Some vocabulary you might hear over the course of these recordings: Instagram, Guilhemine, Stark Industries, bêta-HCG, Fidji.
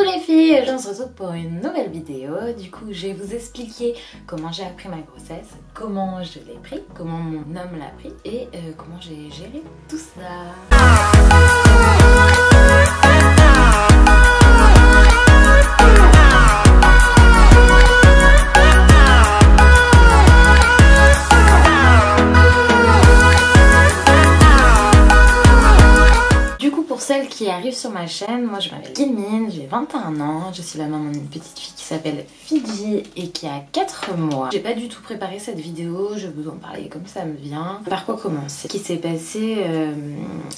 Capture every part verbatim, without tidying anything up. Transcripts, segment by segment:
Coucou les filles, on se retrouve pour une nouvelle vidéo. Du coup, je vais vous expliquer comment j'ai appris ma grossesse, comment je l'ai pris, comment mon homme l'a pris et euh, comment j'ai géré tout ça. Du coup, pour celles qui arrivent sur ma chaîne, moi je m'appelle Guilhemine, j'ai vingt et un ans, je suis la maman d'une petite fille qui s'appelle Fidji et qui a quatre mois. J'ai pas du tout préparé cette vidéo, je vais vous en parler comme ça me vient. Par quoi commencer? Ce qui s'est passé, euh,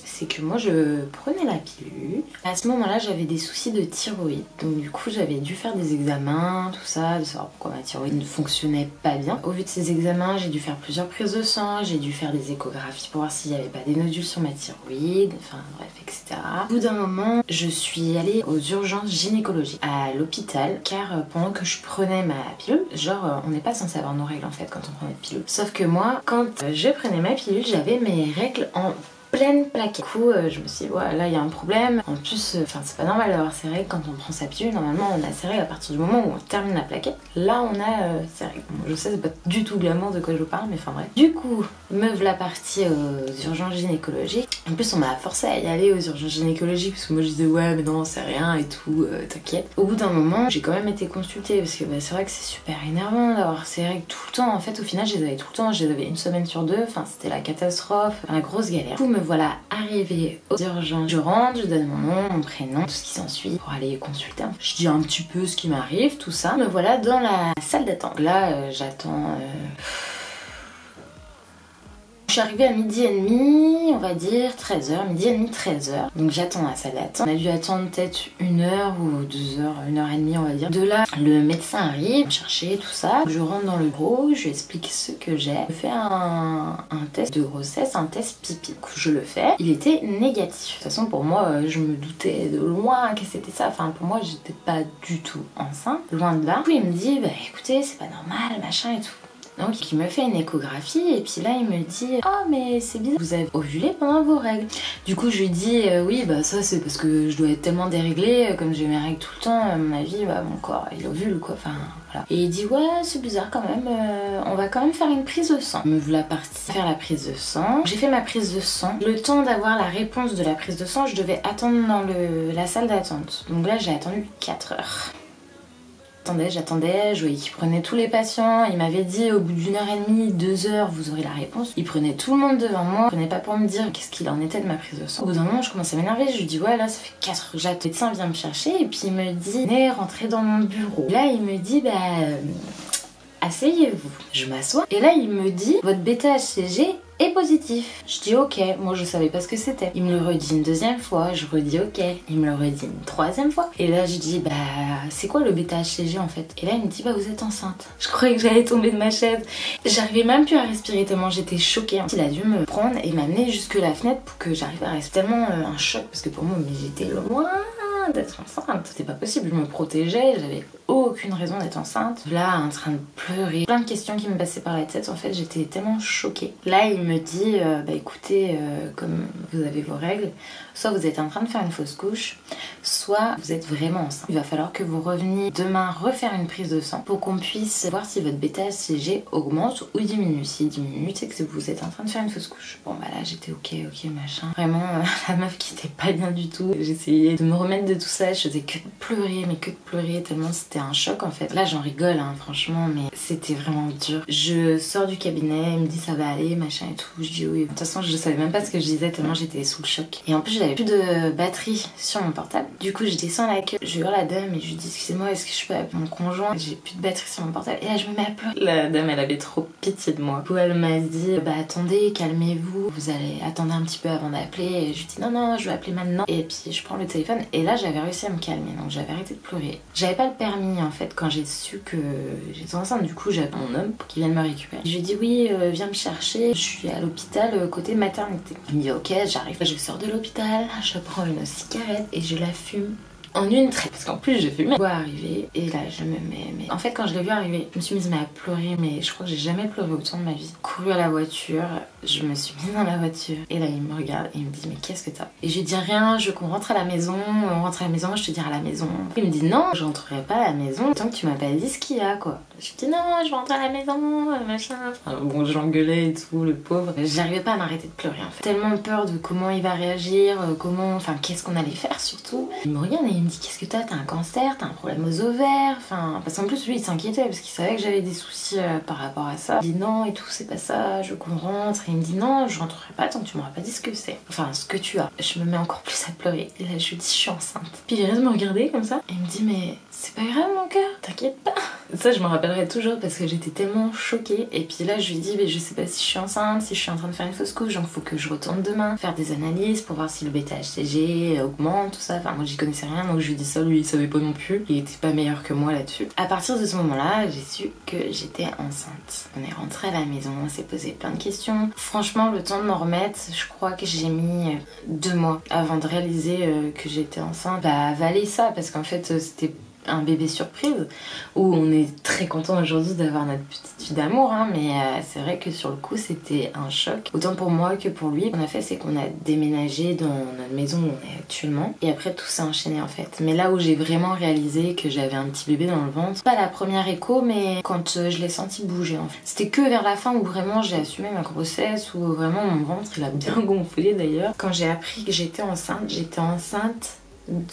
c'est que moi je prenais la pilule. À ce moment-là, j'avais des soucis de thyroïde. Donc du coup, j'avais dû faire des examens, tout ça, de savoir pourquoi ma thyroïde ne fonctionnait pas bien. Au vu de ces examens, j'ai dû faire plusieurs prises de sang, j'ai dû faire des échographies pour voir s'il n'y avait pas des nodules sur ma thyroïde, enfin bref, et cetera. Au bout d'un moment, je suis allée aux urgences gynécologiques à l'hôpital car pendant que je prenais ma pilule, genre on n'est pas censé avoir nos règles en fait quand on prend notre pilule. Sauf que moi, quand je prenais ma pilule, j'avais mes règles en pleine plaquette. Du coup, euh, je me suis dit, ouais, là il y a un problème. En plus, enfin euh, c'est pas normal d'avoir ses règles quand on prend sa pilule. Normalement, on a ses règles à partir du moment où on termine la plaquette. Là, on a euh, ses règles. Bon, je sais, c'est pas du tout glamour de quoi je vous parle, mais enfin bref. Du coup, me v'la partie aux urgences gynécologiques. En plus, on m'a forcé à y aller aux urgences gynécologiques parce que moi je disais, ouais, mais non, c'est rien et tout, euh, t'inquiète. Au bout d'un moment, j'ai quand même été consultée parce que bah, c'est vrai que c'est super énervant d'avoir ses règles tout le temps. En fait, au final, je les avais tout le temps. Je les avais une semaine sur deux. Enfin, c'était la catastrophe, la grosse galère. Du coup, voilà, arrivée aux urgences, je rentre, je donne mon nom, mon prénom, tout ce qui s'ensuit pour aller consulter. Je dis un petit peu ce qui m'arrive, tout ça. Me voilà dans la salle d'attente. Là, euh, j'attends... Euh... Je suis arrivée à midi et demi, on va dire treize heures, midi et demi, treize heures. Donc j'attends la salle d'attente. On a dû attendre peut-être une heure ou deux heures, une heure et demie, on va dire. De là, le médecin arrive, me chercher, tout ça. Je rentre dans le bureau, je lui explique ce que j'ai. Je fais un, un test de grossesse, un test pipi. Je le fais, il était négatif. De toute façon, pour moi, je me doutais de loin que c'était ça. Enfin, pour moi, j'étais pas du tout enceinte, loin de là. Du coup, il me dit, bah écoutez, c'est pas normal, machin et tout. Donc il me fait une échographie et puis là il me dit, oh mais c'est bizarre, vous avez ovulé pendant vos règles. Du coup je lui dis, euh, oui bah ça c'est parce que je dois être tellement déréglée, comme j'ai mes règles tout le temps, à mon avis bah, mon corps il ovule quoi, enfin voilà. Et il dit, ouais c'est bizarre quand même, euh, on va quand même faire une prise de sang. Me voilà partie faire la prise de sang. J'ai fait ma prise de sang, le temps d'avoir la réponse de la prise de sang je devais attendre dans le, la salle d'attente. Donc là j'ai attendu quatre heures. J'attendais, j'attendais, je voyais qu'il prenait tous les patients, il m'avait dit au bout d'une heure et demie, deux heures, vous aurez la réponse. Il prenait tout le monde devant moi, il prenait pas pour me dire qu'est-ce qu'il en était de ma prise de sang. Au bout d'un moment, je commençais à m'énerver, je lui dis ouais là ça fait quatre heures, j'attends, le médecin vient me chercher et puis il me dit venez rentrer dans mon bureau. Et là il me dit bah asseyez-vous. Je m'assois et là il me dit votre bêta H C G est positif. Je dis ok, moi je savais pas ce que c'était. Il me le redit une deuxième fois, je redis ok. Il me le redit une troisième fois. Et là je dis bah c'est quoi le bêta H C G en fait? Et là il me dit bah vous êtes enceinte. Je croyais que j'allais tomber de ma chaise. J'arrivais même plus à respirer tellement j'étais choquée. Il a dû me prendre et m'amener jusque la fenêtre pour que j'arrive à rester, tellement euh, un choc parce que pour moi mais j'étais loin d'être enceinte. C'était pas possible, je me protégeais, j'avais aucune raison d'être enceinte. Là, en train de pleurer, plein de questions qui me passaient par la tête, en fait, j'étais tellement choquée. Là, il me dit, euh, bah écoutez, euh, comme vous avez vos règles, soit vous êtes en train de faire une fausse couche, soit vous êtes vraiment enceinte. Il va falloir que vous reveniez demain refaire une prise de sang pour qu'on puisse voir si votre bêta H C G augmente ou diminue. S'il diminue, c'est que vous êtes en train de faire une fausse couche. Bon, bah là, j'étais ok, ok, machin. Vraiment, euh, la meuf qui était pas bien du tout. J'essayais de me remettre de tout ça, je faisais que de pleurer, mais que de pleurer, tellement c'était un choc en fait. Là j'en rigole hein, franchement, mais c'était vraiment dur. Je sors du cabinet, il me dit ça va aller, machin et tout, je dis oui. De toute façon je savais même pas ce que je disais tellement j'étais sous le choc. Et en plus j'avais plus de batterie sur mon portable. Du coup je descends à la queue, je hurle à la dame et je lui dis excusez-moi est-ce que je peux appeler mon conjoint? J'ai plus de batterie sur mon portable et là je me mets à pleurer. La dame elle avait trop pitié de moi. Du coup elle m'a dit bah attendez, calmez-vous, vous allez attendre un petit peu avant d'appeler. Et je lui dis non non je vais appeler maintenant. Et puis je prends le téléphone et là j'avais réussi à me calmer donc j'avais arrêté de pleurer. J'avais pas le permis en fait quand j'ai su que j'étais enceinte. Du coup j'appelle mon homme pour qu'il vienne me récupérer. Je lui ai dit oui euh, viens me chercher, je suis à l'hôpital euh, côté maternité. Il me dit ok j'arrive. Je sors de l'hôpital, je prends une cigarette et je la fume en une traite, parce qu'en plus j'ai fait mais... Je vois arriver et là je me mets... Mais... En fait quand je l'ai vu arriver, je me suis mise mais à pleurer, mais je crois que j'ai jamais pleuré autant de ma vie. Couru à la voiture, je me suis mise dans la voiture et là il me regarde et il me dit mais qu'est-ce que t'as? Et je lui dis rien, je veux qu'on rentre à la maison, on rentre à la maison, je te dirai à la maison. Il me dit non, je rentrerai pas à la maison tant que tu m'as pas dit ce qu'il y a quoi. Je lui dis non, je rentre à la maison, machin. Alors bon j'engueulais et tout, le pauvre. J'arrivais pas à m'arrêter de pleurer en fait. Tellement peur de comment il va réagir, comment, enfin qu'est-ce qu'on allait faire surtout. Il me regarde et il me dit qu'est-ce que t'as, t'as un cancer, t'as un problème aux ovaires, enfin parce qu'en plus lui il s'inquiétait parce qu'il savait que j'avais des soucis euh, par rapport à ça. Il dit non et tout c'est pas ça, je veux qu'on rentre. Et il me dit non je rentrerai pas tant que tu m'auras pas dit ce que c'est, enfin ce que tu as. Je me mets encore plus à pleurer et là je lui dis je suis enceinte. Puis il reste de me regarder comme ça et il me dit mais c'est pas grave mon cœur, t'inquiète pas. Ça je me rappellerai toujours parce que j'étais tellement choquée. Et puis là je lui dis mais je sais pas si je suis enceinte, si je suis en train de faire une fausse couche, donc faut que je retourne demain faire des analyses pour voir si le bêta H C G augmente, tout ça. Enfin moi j'y connaissais rien donc je lui dis ça, lui il savait pas non plus, il était pas meilleur que moi là-dessus. À partir de ce moment là j'ai su que j'étais enceinte. On est rentré à la maison, on s'est posé plein de questions. Franchement le temps de m'en remettre, je crois que j'ai mis deux mois avant de réaliser que j'étais enceinte, à avaler ça parce qu'en fait c'était un bébé surprise où on est très content aujourd'hui d'avoir notre petite fille d'amour hein, mais euh, c'est vrai que sur le coup c'était un choc autant pour moi que pour lui. Ce qu'on a fait c'est qu'on a déménagé dans notre maison où on est actuellement et après tout s'est enchaîné en fait. Mais là où j'ai vraiment réalisé que j'avais un petit bébé dans le ventre, pas la première écho mais quand je l'ai senti bouger en fait. C'était que vers la fin où vraiment j'ai assumé ma grossesse, où vraiment mon ventre il a bien gonflé d'ailleurs. Quand j'ai appris que j'étais enceinte, j'étais enceinte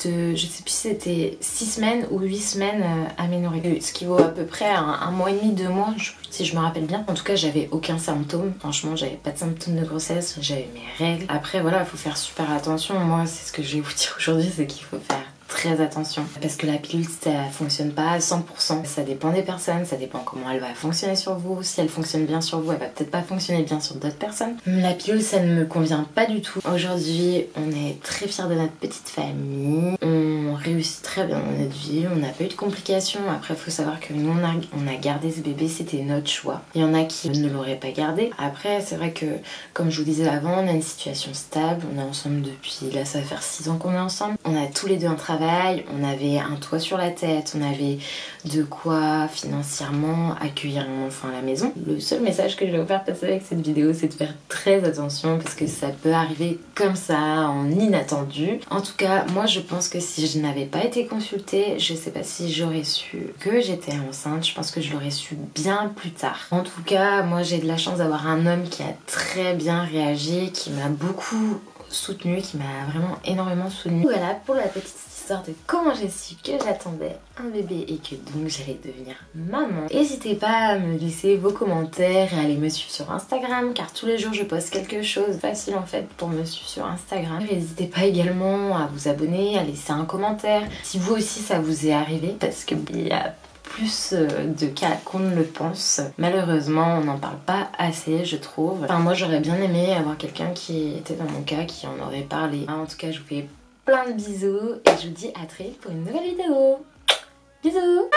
de, je sais plus si c'était six semaines ou huit semaines aménorrhée, ce qui vaut à peu près un, un mois et demi, deux mois si je me rappelle bien. En tout cas j'avais aucun symptôme, franchement j'avais pas de symptômes de grossesse, j'avais mes règles. Après voilà, faut faire super attention, moi c'est ce que je vais vous dire aujourd'hui, c'est qu'il faut faire très attention parce que la pilule ça fonctionne pas à cent pour cent, ça dépend des personnes, ça dépend comment elle va fonctionner sur vous. Si elle fonctionne bien sur vous, elle va peut-être pas fonctionner bien sur d'autres personnes. La pilule ça ne me convient pas du tout. Aujourd'hui on est très fiers de notre petite famille, on réussit très bien dans notre vie, on n'a pas eu de complications. Après faut savoir que nous on a, on a gardé ce bébé, c'était notre choix. Il y en a qui ne l'auraient pas gardé. Après c'est vrai que comme je vous disais avant, on a une situation stable, on est ensemble depuis, là ça va faire six ans qu'on est ensemble, on a tous les deux un travail. On avait un toit sur la tête, on avait de quoi financièrement accueillir mon enfant à la maison. Le seul message que je vais vous faire passer avec cette vidéo, c'est de faire très attention parce que ça peut arriver comme ça, en inattendu. En tout cas, moi je pense que si je n'avais pas été consultée, je sais pas si j'aurais su que j'étais enceinte, je pense que je l'aurais su bien plus tard. En tout cas, moi j'ai de la chance d'avoir un homme qui a très bien réagi, qui m'a beaucoup soutenu, qui m'a vraiment énormément soutenu. Voilà pour la petite histoire de comment j'ai su que j'attendais un bébé et que donc j'allais devenir maman. N'hésitez pas à me laisser vos commentaires et à aller me suivre sur Instagram car tous les jours je poste quelque chose, facile en fait pour me suivre sur Instagram. N'hésitez pas également à vous abonner, à laisser un commentaire si vous aussi ça vous est arrivé parce que il y a plus de cas qu'on ne le pense. Malheureusement, on n'en parle pas assez, je trouve. Enfin, moi, j'aurais bien aimé avoir quelqu'un qui était dans mon cas, qui en aurait parlé. En tout cas, je vous fais plein de bisous et je vous dis à très vite pour une nouvelle vidéo. Bisous!